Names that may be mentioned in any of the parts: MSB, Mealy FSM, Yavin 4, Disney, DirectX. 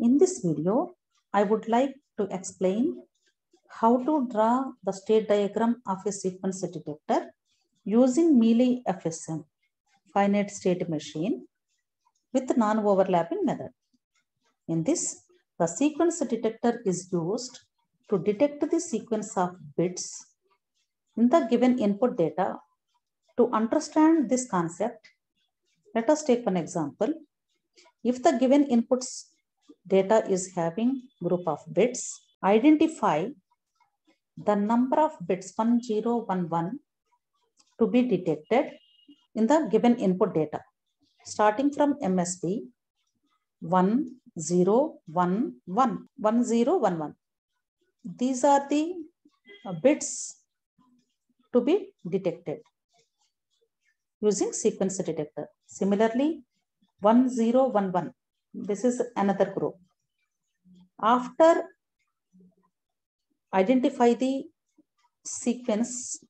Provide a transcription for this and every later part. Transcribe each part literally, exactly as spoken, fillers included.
In this video, I would like to explain how to draw the state diagram of a sequence detector using Mealy F S M, finite state machine, with non-overlapping method. In this, the sequence detector is used to detect the sequence of bits in the given input data. To understand this concept, let us take an example. If the given inputs data is having group of bits, identify the number of bits one zero one one to be detected in the given input data, starting from M S B one zero one one, one zero one one. These are the bits to be detected using sequence detector. Similarly, one zero one one. This is another group. After identify the sequence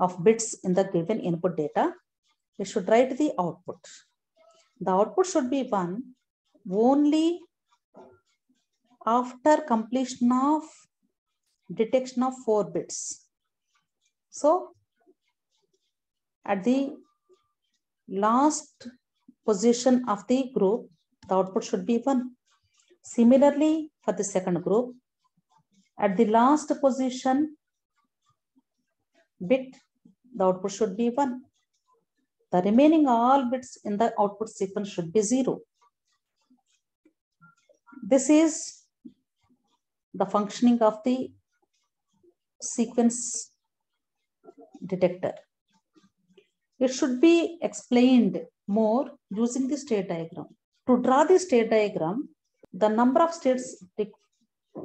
of bits in the given input data, we should write the output. The output should be one only after completion of detection of four bits. So at the last position of the group, the output should be one. Similarly, for the second group, at the last position bit, the output should be one. The remaining all bits in the output sequence should be zero. This is the functioning of the sequence detector. It should be explained more using the state diagram. To draw the state diagram, the number of states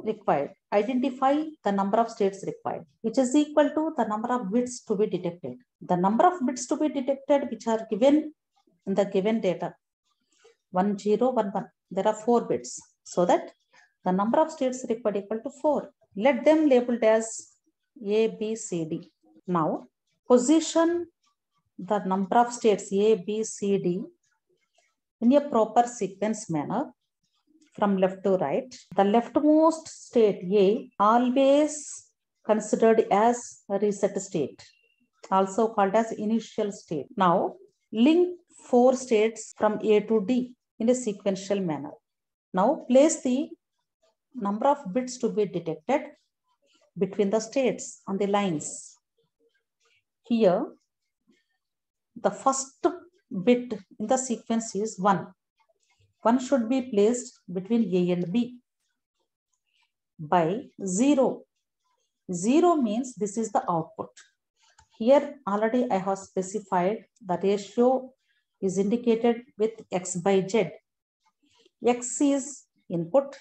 required, identify the number of states required, which is equal to the number of bits to be detected. The number of bits to be detected, which are given in the given data, one zero one one, there are four bits. So that the number of states required equal to four. Let them labeled as A, B, C, D. Now, position the number of states A, B, C, D in a proper sequence manner from left to right. The leftmost state A always considered as a reset state, also called as initial state. Now, link four states from A to D in a sequential manner. Now, place the number of bits to be detected between the states on the lines. Here, the first bit in the sequence is one. one should be placed between A and B by zero. zero means this is the output. Here already I have specified the ratio is indicated with X by Z. X is input,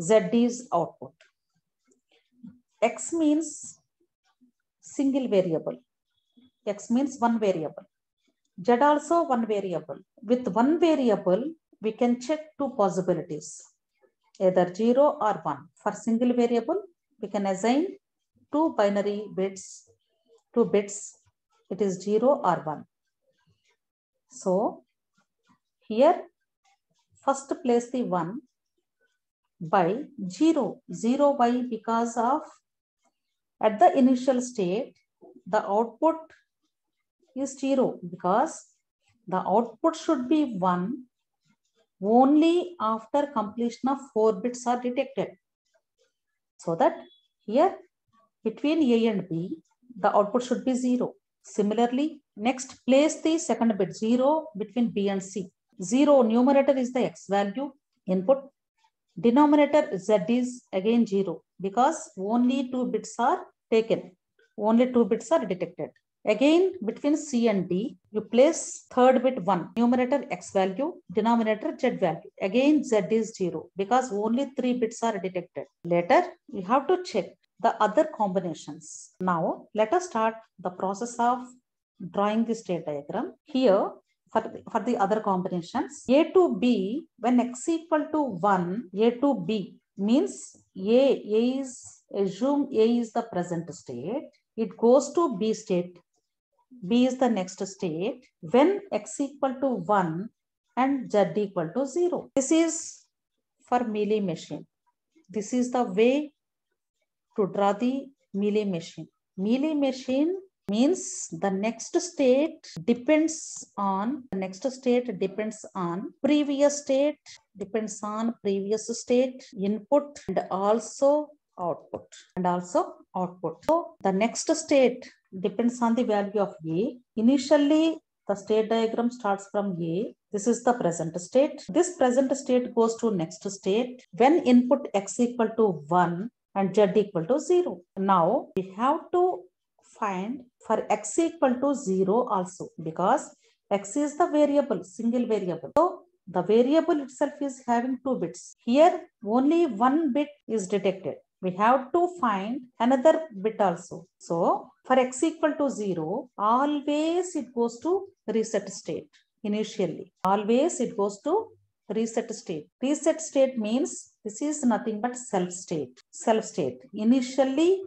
Z is output. X means single variable. X means one variable. Z also one variable. With one variable, we can check two possibilities, either zero or one. For single variable, we can assign two binary bits, two bits. It is zero or one. So here, first place the one by zero. zero by because of at the initial state, the output is zero, because the output should be one only after completion of four bits are detected. So that here between A and B, the output should be zero. Similarly, next place the second bit zero between B and C. zero numerator is the X value input, denominator Z is again zero, because only two bits are taken, only two bits are detected. Again, between C and D, you place third bit one, numerator X value, denominator Z value. Again, Z is zero, because only three bits are detected. Later, we have to check the other combinations. Now, let us start the process of drawing the state diagram. Here, for the, for the other combinations, A to B, when X equal to one, A to B means A, A is, assume A is the present state. It goes to B state. B is the next state when X equal to one and Z equal to zero. This is for Mealy machine. This is the way to draw the Mealy machine. Mealy machine means the next state depends on, the next state depends on previous state, depends on previous state, input and also output, and also output. So the next state depends on the value of A. Initially, the state diagram starts from A. This is the present state. This present state goes to next state when input X equal to one and Z equal to zero. Now we have to find for X equal to zero also, because X is the variable, single variable. So the variable itself is having two bits. Here only one bit is detected. We have to find another bit also. So for X equal to zero, always it goes to reset state initially. Always it goes to reset state. Reset state means this is nothing but self state. Self state. Initially,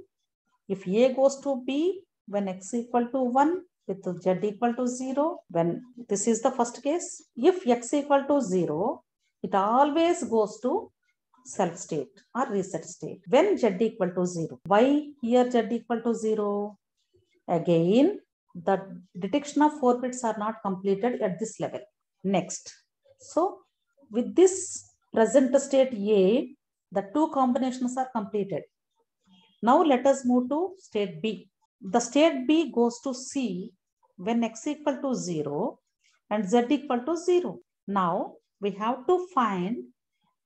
if A goes to B, when X equal to one, with Z equal to zero, when this is the first case. If X equal to zero, it always goes to self state or reset state when Z equal to zero. Why here Z equal to zero? Again, the detection of four bits are not completed at this level. Next. So with this present state A, the two combinations are completed. Now let us move to state B. The state B goes to C when X equal to zero and Z equal to zero. Now we have to find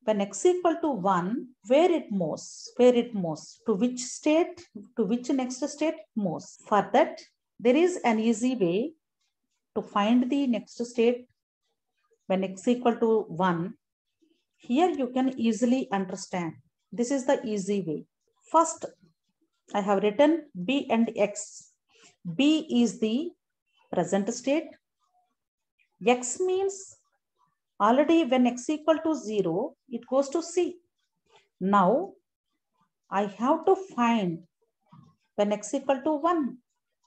when X equal to one, where it moves, where it moves, to which state, to which next state moves. For that, there is an easy way to find the next state when X equal to one. Here you can easily understand. This is the easy way. First, I have written B and X. B is the present state. X means already when X equal to zero, it goes to C. Now, I have to find when X equal to one.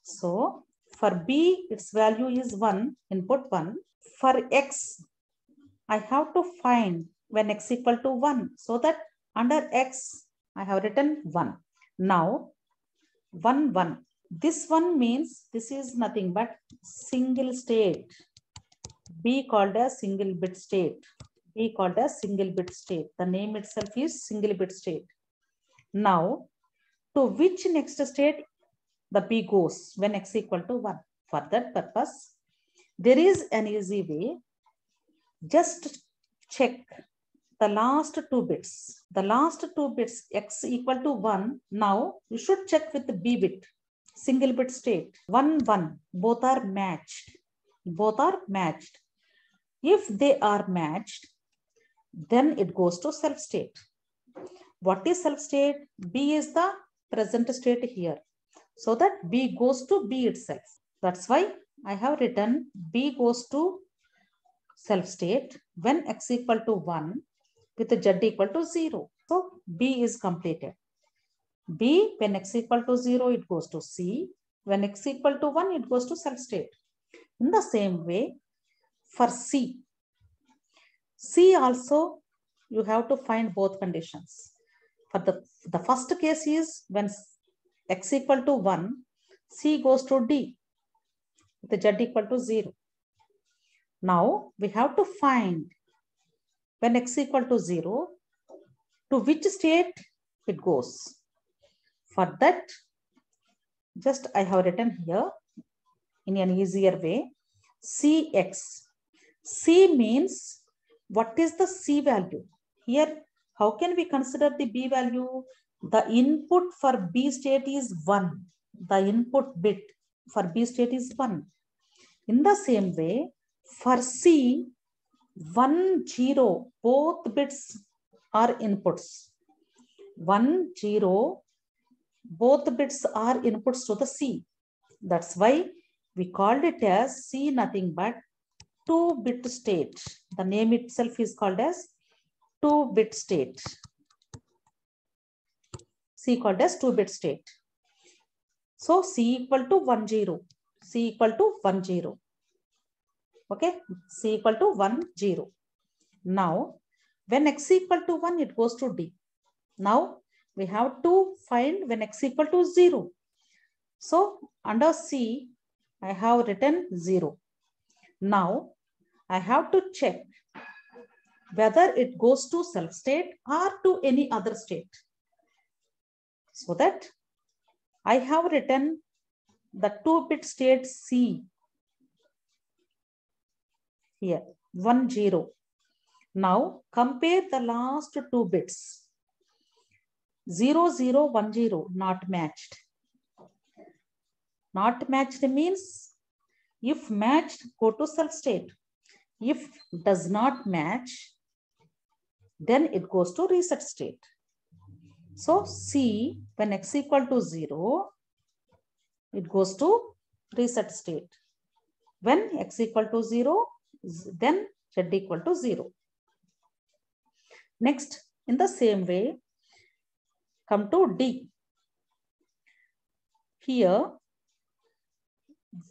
So, for B, its value is one, input one. For X, I have to find when X equal to one. So that under X, I have written one. Now, one, one. This one means this is nothing but single state. B called a single bit state. B called a single bit state. The name itself is single bit state. Now, to which next state the B goes when X equal to one? For that purpose, there is an easy way. Just check the last two bits. The last two bits, X equal to one. Now, you should check with the B bit, single bit state. one, one. Both are matched. Both are matched. If they are matched, then it goes to self state. What is self state? B is the present state here. So that B goes to B itself. That's why I have written B goes to self state when X equal to one with Z equal to zero. So B is completed. B when X equal to zero, it goes to C. When X equal to one, it goes to self state. In the same way, for C, C also you have to find both conditions. For the, the first case is when X equal to one, C goes to D with Z equal to zero. Now we have to find when X equal to zero, to which state it goes. For that, just I have written here, in an easier way, C X. C means what is the C value? Here, how can we consider the B value? The input for B state is one. The input bit for B state is one. In the same way, for C, one, zero, both bits are inputs. one, zero, both bits are inputs to the C. That's why we called it as C nothing but two-bit state. The name itself is called as two-bit state. C called as two-bit state. So C equal to one, zero. C equal to one, zero. Okay. C equal to one, zero. Now, When x equal to one, it goes to D. Now we have to find when x equal to zero. So under C, I have written zero. Now I have to check whether it goes to self state or to any other state. So that I have written the two-bit state C here, one, zero. Now compare the last two bits. zero, zero, one, zero, not matched. Not matched means if matched, go to self state. If does not match, then it goes to reset state. So C, when x equal to zero, it goes to reset state. When x equal to zero, then z equal to zero. Next, in the same way, come to D. Here,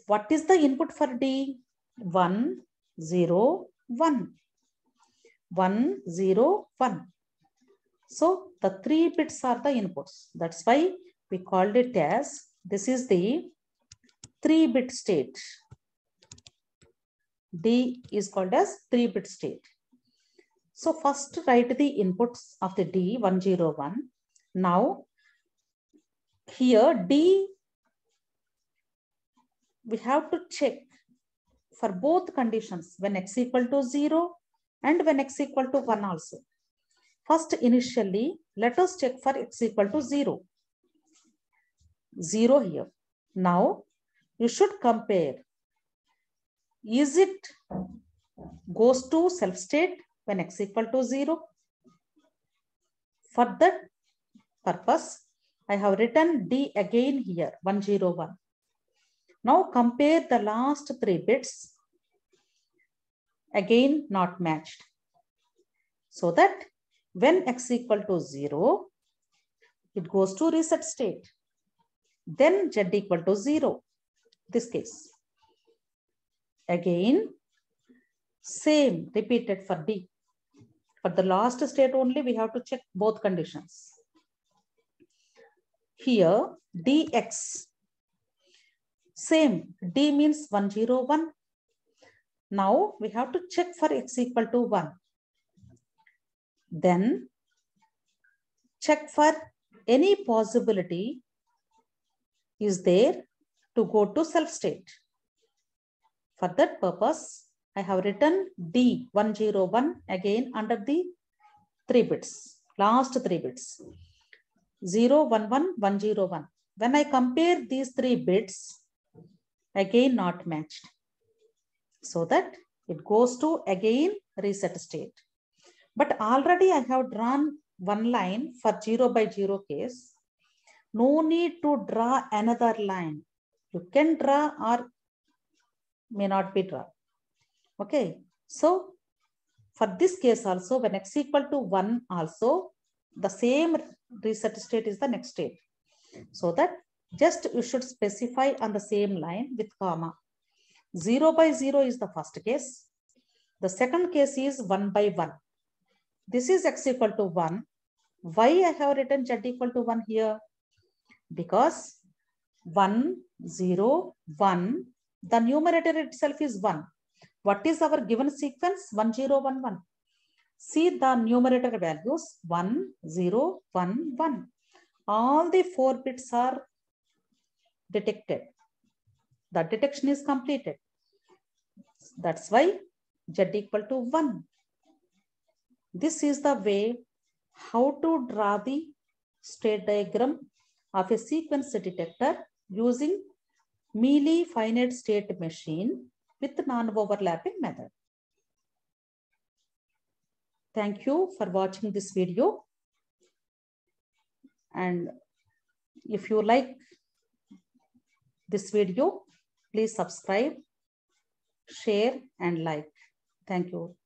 what is the input for D? one, zero, one. one, zero, one. So the three bits are the inputs. That's why we called it as, this is the three-bit state. D is called as three-bit state. So first write the inputs of the D, one, zero, one. Now here D, we have to check for both conditions, when x equal to zero and when x equal to one also. First, initially, let us check for x equal to zero. zero here. Now, you should compare. Is it goes to self state when x equal to zero? For that purpose, I have written D again here, one, zero, one. Now compare the last three bits. Again, not matched. So that when x equal to zero, it goes to reset state. Then z equal to zero, this case. Again, same repeated for D. For the last state only, we have to check both conditions. Here, dx. Same, D means one, zero, one. Now, we have to check for x equal to one. Then, check for any possibility is there to go to self state. For that purpose, I have written D, one, zero, one, again under the three bits, last three bits. zero, one, one, one, zero, one. When I compare these three bits, again not matched. So that it goes to again reset state. But already I have drawn one line for zero by zero case. No need to draw another line. You can draw or may not be drawn. Okay. So for this case also, when x equal to one also, the same reset state is the next state. So that just you should specify on the same line with comma. zero by zero is the first case. The second case is one by one. This is x equal to one. Why I have written z equal to one here? Because one, zero, one, the numerator itself is one. What is our given sequence? one, zero, one, one. See the numerator values. one, zero, one, one. All the four bits are detected. The detection is completed. That's why z equal to one. This is the way how to draw the state diagram of a sequence detector using Mealy finite state machine with non-overlapping method. Thank you for watching this video. And if you like this video, please subscribe, share, and like. Thank you.